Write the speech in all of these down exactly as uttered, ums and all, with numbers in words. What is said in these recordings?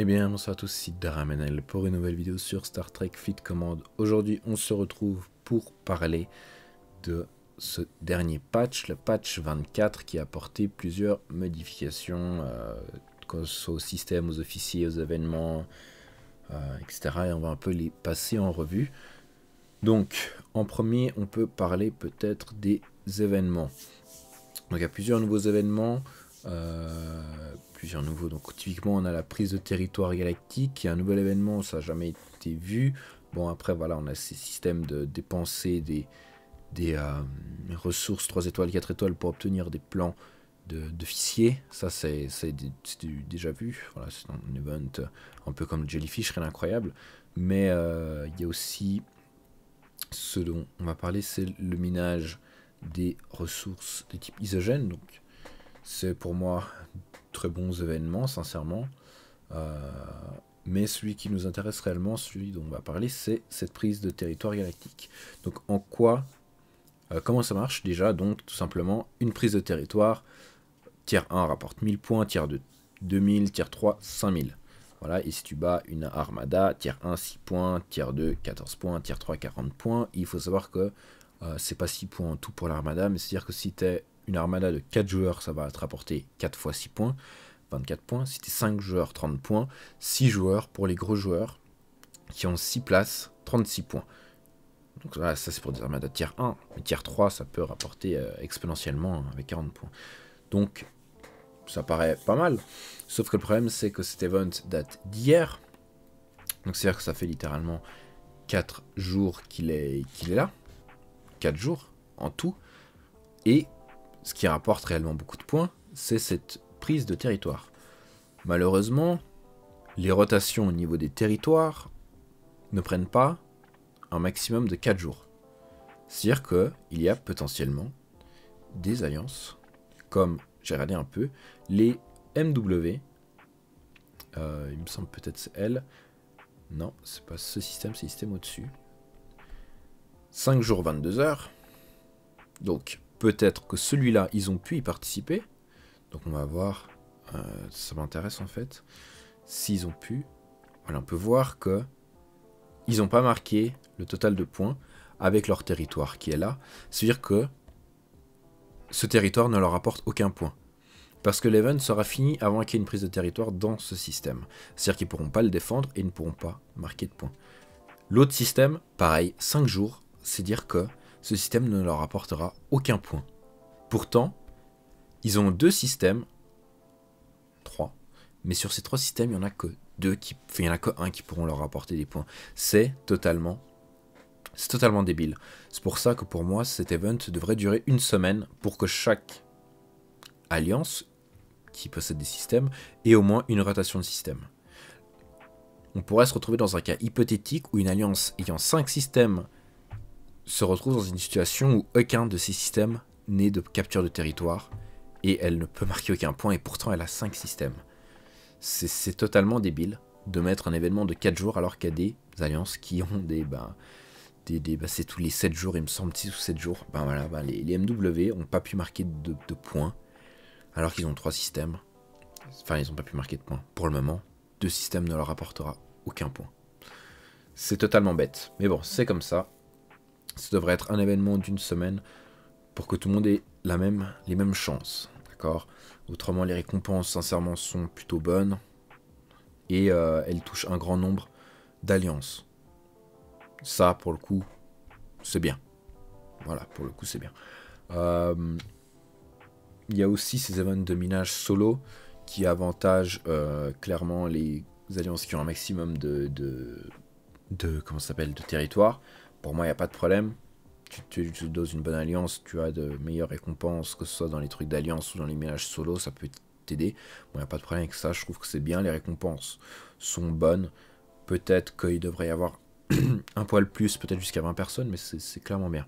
Eh bien bonsoir à tous, c'est Daramnl pour une nouvelle vidéo sur Star Trek Fleet Command. Aujourd'hui on se retrouve pour parler de ce dernier patch, le patch vingt-quatre, qui a apporté plusieurs modifications euh, au système, aux officiers, aux événements, euh, et cetera. Et on va un peu les passer en revue. Donc en premier on peut parler peut-être des événements. Donc il y a plusieurs nouveaux événements. Euh, plusieurs nouveaux, donc typiquement on a la prise de territoire galactique qui est un nouvel événement, ça n'a jamais été vu. Bon après voilà, on a ces systèmes de dépenser des, des euh, ressources trois étoiles, quatre étoiles pour obtenir des plans de, de fichiers, ça c'est déjà vu, voilà, c'est un event un peu comme Jellyfish, rien d'incroyable. Mais il euh, y a aussi ce dont on va parler, c'est le minage des ressources de type isogène, donc c'est pour moi très bons événements, sincèrement. Euh, mais celui qui nous intéresse réellement, celui dont on va parler, c'est cette prise de territoire galactique. Donc en quoi, euh, comment ça marche déjà? Donc tout simplement, une prise de territoire, tier un rapporte mille points, tier deux, deux mille, tier trois, cinq mille. Voilà, et si tu bats une armada, tier un, six points, tier deux, quatorze points, tier trois, quarante points. Et il faut savoir que euh, c'est pas six points en tout pour l'armada, mais c'est-à-dire que si tu es une armada de quatre joueurs, ça va te rapporter quatre fois six points, vingt-quatre points. Si t'es cinq joueurs, trente points. six joueurs pour les gros joueurs qui ont six places, trente-six points. Donc voilà, ça c'est pour des armadas de tier un. Mais tier trois, ça peut rapporter euh, exponentiellement avec quarante points. Donc ça paraît pas mal. Sauf que le problème, c'est que cet event date d'hier. Donc c'est-à-dire que ça fait littéralement quatre jours qu'il est, qu'il est là. quatre jours en tout. Et ce qui rapporte réellement beaucoup de points, c'est cette prise de territoire. Malheureusement, les rotations au niveau des territoires ne prennent pas un maximum de quatre jours. C'est-à-dire qu'il y a potentiellement des alliances, comme j'ai regardé un peu, les M W, euh, il me semble peut-être c'est elle, non, c'est pas ce système, c'est le système au-dessus. cinq jours, vingt-deux heures, donc peut-être que celui-là, ils ont pu y participer. Donc on va voir. Euh, ça m'intéresse en fait. S'ils ont pu. Voilà, on peut voir que ils n'ont pas marqué le total de points avec leur territoire qui est là. C'est-à-dire que ce territoire ne leur apporte aucun point. Parce que l'event sera fini avant qu'il y ait une prise de territoire dans ce système. C'est-à-dire qu'ils ne pourront pas le défendre et ils ne pourront pas marquer de points. L'autre système, pareil, cinq jours. C'est dire que ce système ne leur apportera aucun point. Pourtant, ils ont deux systèmes, trois, mais sur ces trois systèmes, il n'y en a que deux qui, enfin, il n'y en a que un qui pourront leur apporter des points. C'est totalement, c'est totalement débile. C'est pour ça que pour moi, cet event devrait durer une semaine pour que chaque alliance qui possède des systèmes ait au moins une rotation de système. On pourrait se retrouver dans un cas hypothétique où une alliance ayant cinq systèmes se retrouve dans une situation où aucun de ces systèmes n'est de capture de territoire et elle ne peut marquer aucun point et pourtant elle a cinq systèmes. C'est totalement débile de mettre un événement de quatre jours alors qu'il y a des alliances qui ont des... Bah, des, des bah, c'est tous les sept jours, il me semble, six ou sept jours. Bah, voilà, bah, les, les M W n'ont pas pu marquer de, de points alors qu'ils ont trois systèmes. Enfin, ils n'ont pas pu marquer de points. Pour le moment, deux systèmes ne leur apportera aucun point. C'est totalement bête. Mais bon, c'est comme ça. Ça devrait être un événement d'une semaine pour que tout le monde ait la même, les mêmes chances, d'accord? Autrement, les récompenses, sincèrement, sont plutôt bonnes et euh, elles touchent un grand nombre d'alliances. Ça, pour le coup, c'est bien. Voilà, pour le coup, c'est bien. Euh, il y a aussi ces événements de minage solo qui avantagent euh, clairement les alliances qui ont un maximum de, de, de comment ça s'appelle, de territoire. Pour moi, il n'y a pas de problème. Tu, tu, tu doses une bonne alliance, tu as de meilleures récompenses, que ce soit dans les trucs d'alliance ou dans les ménages solo, ça peut t'aider. Bon, il n'y a pas de problème avec ça, je trouve que c'est bien, les récompenses sont bonnes. Peut-être qu'il devrait y avoir un poil plus, peut-être jusqu'à vingt personnes, mais c'est clairement bien.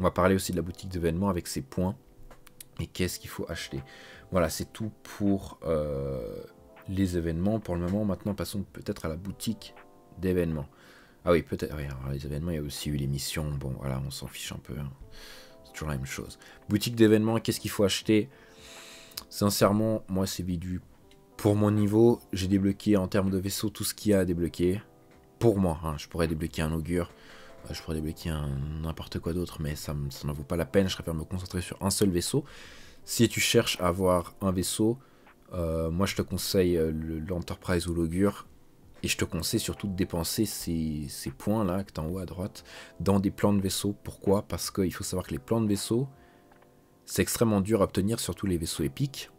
On va parler aussi de la boutique d'événements avec ses points et qu'est-ce qu'il faut acheter. Voilà, c'est tout pour euh, les événements pour le moment. Maintenant, passons peut-être à la boutique d'événements. Ah oui, peut-être. Oui, alors les événements, il y a aussi eu les missions. Bon, voilà, on s'en fiche un peu. Hein. C'est toujours la même chose. Boutique d'événements, qu'est-ce qu'il faut acheter? Sincèrement, moi, c'est vidu Pour mon niveau, j'ai débloqué en termes de vaisseau tout ce qu'il y a à débloquer. Pour moi, hein, je pourrais débloquer un Augur, je pourrais débloquer un n'importe quoi d'autre, mais ça, ça n'en vaut pas la peine, je préfère me concentrer sur un seul vaisseau. Si tu cherches à avoir un vaisseau, euh, moi je te conseille l'Enterprise ou l'Augur, et je te conseille surtout de dépenser ces, ces points là, que tu as en haut à droite, dans des plans de vaisseaux. Pourquoi? Parce qu'il faut savoir que les plans de vaisseaux, c'est extrêmement dur à obtenir, surtout les vaisseaux épiques.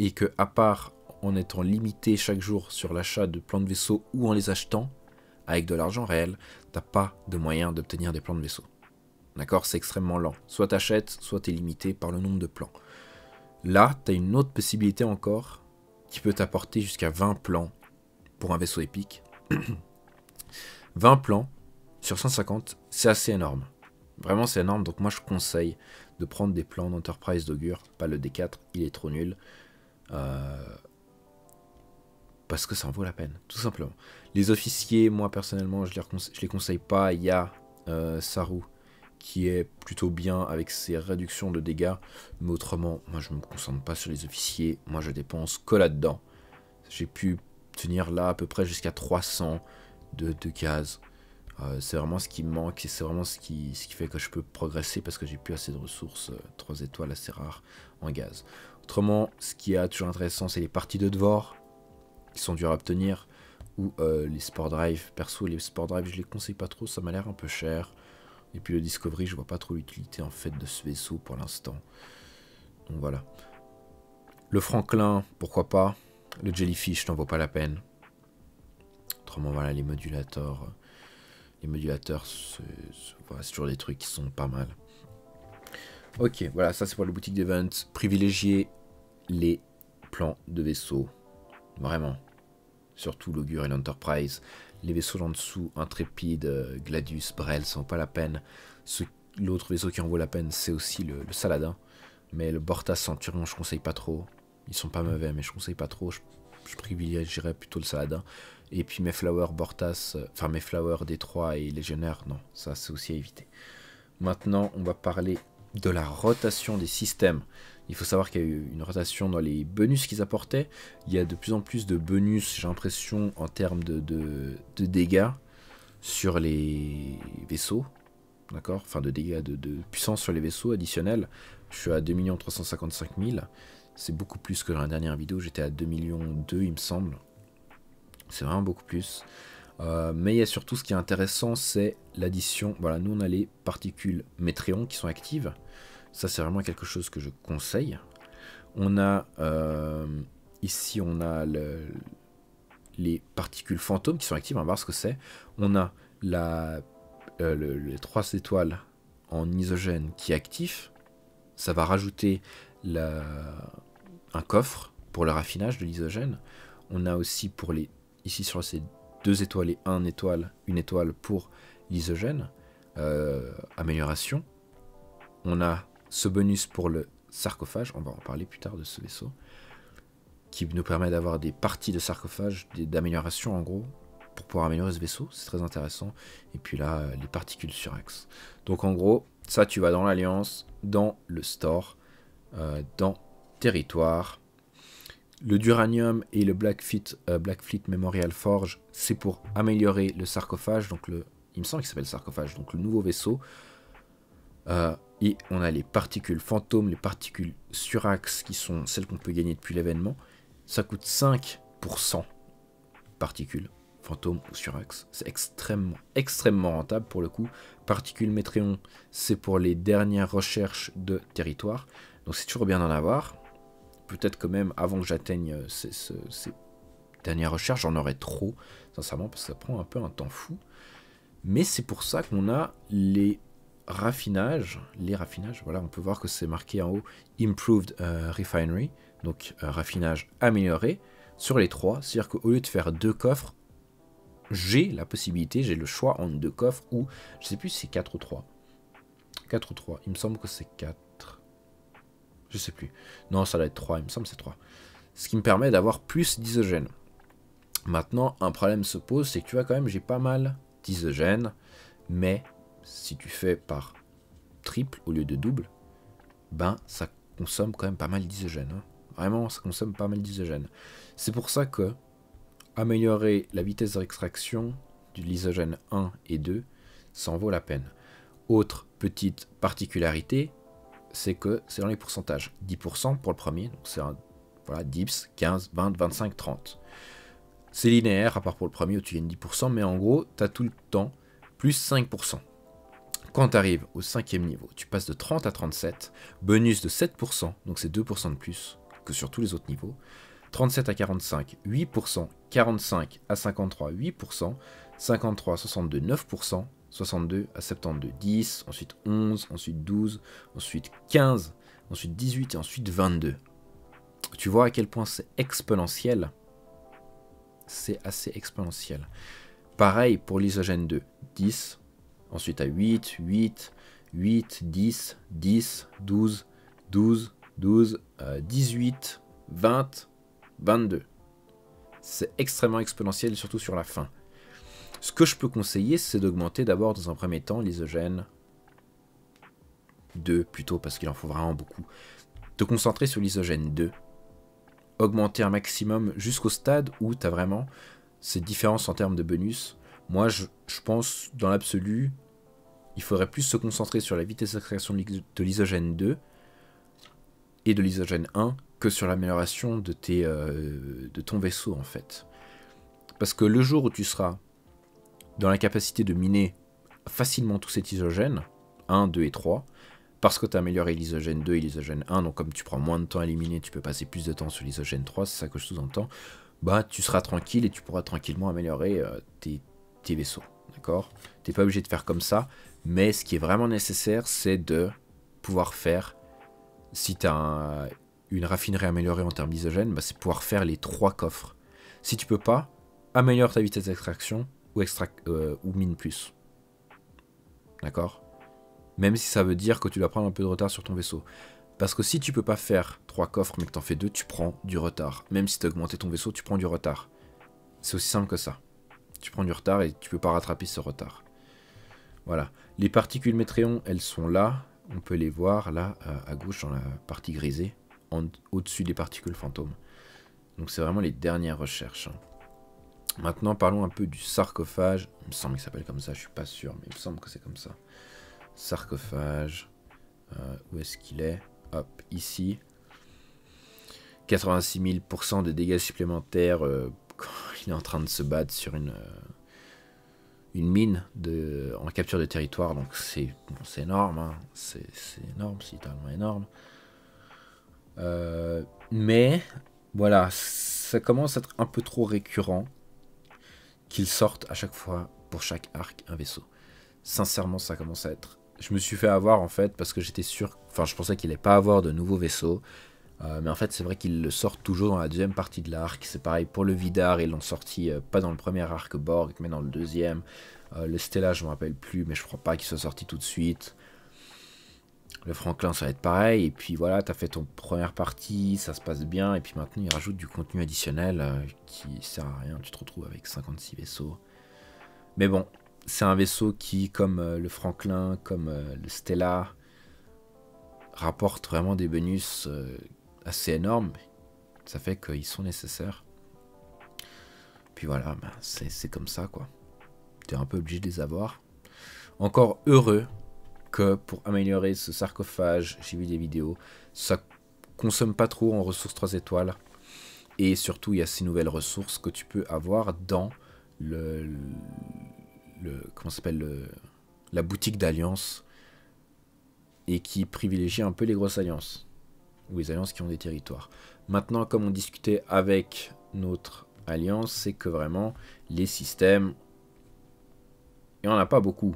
Et que, à part en étant limité chaque jour sur l'achat de plans de vaisseaux ou en les achetant avec de l'argent réel, t'as pas de moyen d'obtenir des plans de vaisseaux. D'accord? C'est extrêmement lent. Soit t'achètes, soit t'es limité par le nombre de plans. Là, t'as une autre possibilité encore qui peut t'apporter jusqu'à vingt plans pour un vaisseau épique. vingt plans sur cent cinquante, c'est assez énorme. Vraiment, c'est énorme. Donc, moi, je conseille de prendre des plans d'Enterprise, d'Augur, pas le D quatre, il est trop nul. Euh, parce que ça en vaut la peine, tout simplement. Les officiers, moi personnellement, je les, je les conseille pas. Il y a euh, Saru qui est plutôt bien avec ses réductions de dégâts, mais autrement, moi je me concentre pas sur les officiers. Moi je dépense que là-dedans. J'ai pu tenir là à peu près jusqu'à trois cents de, de cases. Euh, c'est vraiment ce qui me manque et c'est vraiment ce qui, ce qui fait que je peux progresser parce que j'ai plus assez de ressources, euh, trois étoiles assez rares en gaz. Autrement, ce qui est toujours intéressant, c'est les parties de Dvor qui sont dures à obtenir ou euh, les Sport Drive. Perso, les Sport Drive, je les conseille pas trop, ça m'a l'air un peu cher. Et puis le Discovery, je vois pas trop l'utilité en fait de ce vaisseau pour l'instant. Donc voilà. Le Franklin, pourquoi pas. Le Jellyfish, n'en vaut pas la peine. Autrement, voilà, les modulateurs. Les modulateurs, c'est voilà, toujours des trucs qui sont pas mal. Ok, voilà, ça c'est pour la boutique d'event. Privilégiez les plans de vaisseaux. Vraiment. Surtout l'Augur et l'Enterprise. Les vaisseaux d'en dessous, Intrépide, Gladius, Brel, ça n'en vaut pas la peine. L'autre vaisseau qui en vaut la peine, c'est aussi le, le Saladin. Mais le Borta Centurion, je conseille pas trop. Ils sont pas mauvais, mais je conseille pas trop. Je, je privilégierais plutôt le Saladin. Et puis mes flowers Bortas, enfin mes flowers D trois et Légionnaire, non, ça c'est aussi à éviter. Maintenant, on va parler de la rotation des systèmes. Il faut savoir qu'il y a eu une rotation dans les bonus qu'ils apportaient. Il y a de plus en plus de bonus, j'ai l'impression, en termes de, de, de dégâts sur les vaisseaux. D'accord? Enfin, de dégâts de, de puissance sur les vaisseaux additionnels. Je suis à deux millions trois cent cinquante-cinq mille. C'est beaucoup plus que dans la dernière vidéo, j'étais à deux millions deux, il me semble. C'est vraiment beaucoup plus. Euh, mais il y a surtout ce qui est intéressant, c'est l'addition. Voilà, nous on a les particules métréons qui sont actives. Ça c'est vraiment quelque chose que je conseille. On a euh, ici on a le, les particules fantômes qui sont actives. On va voir ce que c'est. On a la, euh, le, les trois étoiles en isogène qui est actif. Ça va rajouter la, un coffre pour le raffinage de l'isogène. On a aussi pour les ici sur ces deux étoiles et un étoile, une étoile pour l'isogène, euh, amélioration. On a ce bonus pour le sarcophage, on va en parler plus tard de ce vaisseau, qui nous permet d'avoir des parties de sarcophage, d'amélioration en gros, pour pouvoir améliorer ce vaisseau, c'est très intéressant. Et puis là, les particules sur axe. Donc en gros, ça tu vas dans l'Alliance, dans le store, euh, dans territoire. Le Duranium et le Black Fleet, euh, Black Fleet Memorial Forge, c'est pour améliorer le sarcophage. Donc le, il me semble qu'il s'appelle sarcophage, donc le nouveau vaisseau. Euh, et on a les particules fantômes, les particules surax, qui sont celles qu'on peut gagner depuis l'événement. Ça coûte cinq pour cent particules fantômes ou surax. C'est extrêmement, extrêmement rentable pour le coup. Particules métréon, c'est pour les dernières recherches de territoire. Donc c'est toujours bien d'en avoir. Peut-être que même avant que j'atteigne ces, ces, ces dernières recherches, j'en aurais trop, sincèrement, parce que ça prend un peu un temps fou. Mais c'est pour ça qu'on a les raffinages. Les raffinages, voilà, on peut voir que c'est marqué en haut Improved euh, Refinery, donc euh, raffinage amélioré, sur les trois. C'est-à-dire qu'au lieu de faire deux coffres, j'ai la possibilité, j'ai le choix entre deux coffres ou, je sais plus si c'est quatre ou trois. quatre ou trois, il me semble que c'est quatre. Je sais plus. Non, ça doit être trois, il me semble c'est trois. Ce qui me permet d'avoir plus d'isogène. Maintenant, un problème se pose, c'est que tu vois quand même, j'ai pas mal d'isogène, mais si tu fais par triple au lieu de double, ben ça consomme quand même pas mal d'isogène. Hein. Vraiment, ça consomme pas mal d'isogène. C'est pour ça que améliorer la vitesse d'extraction de l'isogène un et deux, ça en vaut la peine. Autre petite particularité, c'est que c'est dans les pourcentages. dix pour cent pour le premier, donc c'est un voilà, dix, quinze, vingt, vingt-cinq, trente. C'est linéaire, à part pour le premier où tu gagnes dix pour cent, mais en gros, tu as tout le temps plus cinq pour cent. Quand tu arrives au cinquième niveau, tu passes de trente à trente-sept, bonus de sept pour cent, donc c'est deux pour cent de plus que sur tous les autres niveaux. trente-sept à quarante-cinq, huit pour cent, quarante-cinq à cinquante-trois, huit pour cent, cinquante-trois à soixante-deux, neuf pour cent, soixante-deux à soixante-douze, dix, ensuite onze, ensuite douze, ensuite quinze, ensuite dix-huit et ensuite vingt-deux. Tu vois à quel point c'est exponentiel. C'est assez exponentiel. Pareil pour l'isogène deux, dix, ensuite à huit, huit, huit, dix, dix, douze, douze, douze, euh, dix-huit, vingt, vingt-deux. C'est extrêmement exponentiel, surtout sur la fin. Ce que je peux conseiller, c'est d'augmenter d'abord dans un premier temps l'isogène deux, plutôt parce qu'il en faut vraiment beaucoup. Te concentrer sur l'isogène deux. Augmenter un maximum jusqu'au stade où tu as vraiment ces différences en termes de bonus. Moi, je, je pense, dans l'absolu, il faudrait plus se concentrer sur la vitesse d'extraction de l'isogène deux et de l'isogène un que sur l'amélioration de, euh, de ton vaisseau, en fait. Parce que le jour où tu seras dans la capacité de miner facilement tous cet isogène, un, deux et trois, parce que tu as amélioré l'isogène deux et l'isogène un, donc comme tu prends moins de temps à éliminer, tu peux passer plus de temps sur l'isogène trois, c'est ça que je sous-entends, bah tu seras tranquille et tu pourras tranquillement améliorer euh, tes, tes vaisseaux, d'accord? Tu n'es pas obligé de faire comme ça, mais ce qui est vraiment nécessaire, c'est de pouvoir faire, si tu as un, une raffinerie améliorée en termes d'isogène, bah, c'est pouvoir faire les trois coffres. Si tu peux pas, améliore ta vitesse d'extraction ou, extra euh, ou mine plus, d'accord? Même si ça veut dire que tu dois prendre un peu de retard sur ton vaisseau. Parce que si tu peux pas faire trois coffres mais que tu en fais deux, tu prends du retard. Même si tu as augmenté ton vaisseau, tu prends du retard. C'est aussi simple que ça. Tu prends du retard et tu peux pas rattraper ce retard. Voilà. Les particules métréons, elles sont là. On peut les voir là à gauche dans la partie grisée, au-dessus des particules fantômes. Donc c'est vraiment les dernières recherches. Maintenant parlons un peu du sarcophage. Il me semble qu'il s'appelle comme ça, je suis pas sûr, mais il me semble que c'est comme ça. Sarcophage, euh, où est-ce qu'il est, hop, ici, quatre-vingt-six mille pour cent de dégâts supplémentaires euh, quand il est en train de se battre sur une, euh, une mine de, en capture de territoire, donc c'est bon, c'est énorme, hein. c'est énorme, c'est littéralement énorme, euh, mais voilà, ça commence à être un peu trop récurrent qu'ils sortent à chaque fois, pour chaque arc, un vaisseau. Sincèrement, ça commence à être... Je me suis fait avoir, en fait, parce que j'étais sûr... Enfin, je pensais qu'il n'allait pas avoir de nouveaux vaisseaux. Euh, mais en fait, c'est vrai qu'ils le sortent toujours dans la deuxième partie de l'arc. C'est pareil pour le Vidar, ils l'ont sorti euh, pas dans le premier arc Borg, mais dans le deuxième. Euh, le Stella, je ne me rappelle plus, mais je ne crois pas qu'il soit sorti tout de suite. Le Franklin, ça va être pareil. Et puis voilà, tu as fait ton première partie, ça se passe bien. Et puis maintenant, ils rajoutent du contenu additionnel euh, qui sert à rien. Tu te retrouves avec cinquante-six vaisseaux. Mais bon... C'est un vaisseau qui, comme euh, le Franklin, comme euh, le Stella, rapporte vraiment des bonus euh, assez énormes. Ça fait qu'ils sont nécessaires. Puis voilà, ben, c'est comme ça, quoi. T'es un peu obligé de les avoir. Encore heureux que pour améliorer ce sarcophage, j'ai vu des vidéos, ça consomme pas trop en ressources trois étoiles. Et surtout, il y a ces nouvelles ressources que tu peux avoir dans le... le Le, comment s'appelle la boutique d'alliance, et qui privilégie un peu les grosses alliances ou les alliances qui ont des territoires. Maintenant, comme on discutait avec notre alliance, c'est que vraiment les systèmes, il n'y en a pas beaucoup,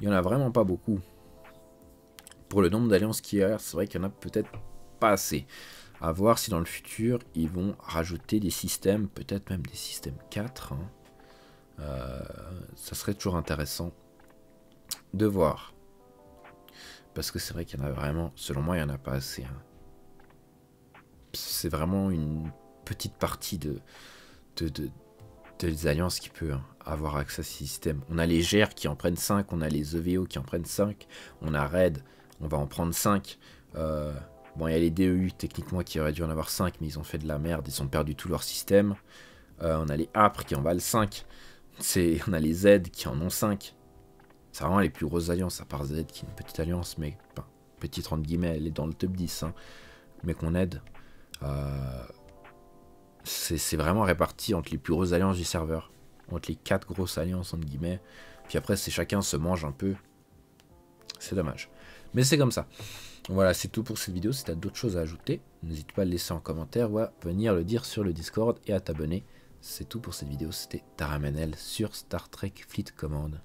il n'y en a vraiment pas beaucoup pour le nombre d'alliances qu'il y a. C'est vrai qu'il y en a peut-être pas assez. À voir si dans le futur ils vont rajouter des systèmes, peut-être même des systèmes quatre, hein. Euh, ça serait toujours intéressant de voir, parce que c'est vrai qu'il y en a vraiment, selon moi il n'y en a pas assez, hein. C'est vraiment une petite partie de, de, de, de des alliances qui peut, hein, avoir accès à ce système. On a les G E R qui en prennent cinq, on a les E V O qui en prennent cinq, on a RAID, on va en prendre cinq, euh, Bon, il y a les D E U techniquement qui auraient dû en avoir cinq, mais ils ont fait de la merde, ils ont perdu tout leur système. Euh, on a les A P R qui en valent cinq. On a les Z qui en ont cinq. C'est vraiment les plus grosses alliances, à part Z qui est une petite alliance, mais enfin, petite entre guillemets, elle est dans le top dix, hein, mais qu'on aide. Euh, c'est vraiment réparti entre les plus grosses alliances du serveur, entre les quatre grosses alliances entre guillemets. Puis après, c'est chacun se mange un peu. C'est dommage. Mais c'est comme ça. Voilà, c'est tout pour cette vidéo. Si tu as d'autres choses à ajouter, n'hésite pas à le laisser en commentaire ou à venir le dire sur le Discord et à t'abonner. C'est tout pour cette vidéo. C'était Daramnl sur Star Trek Fleet Command.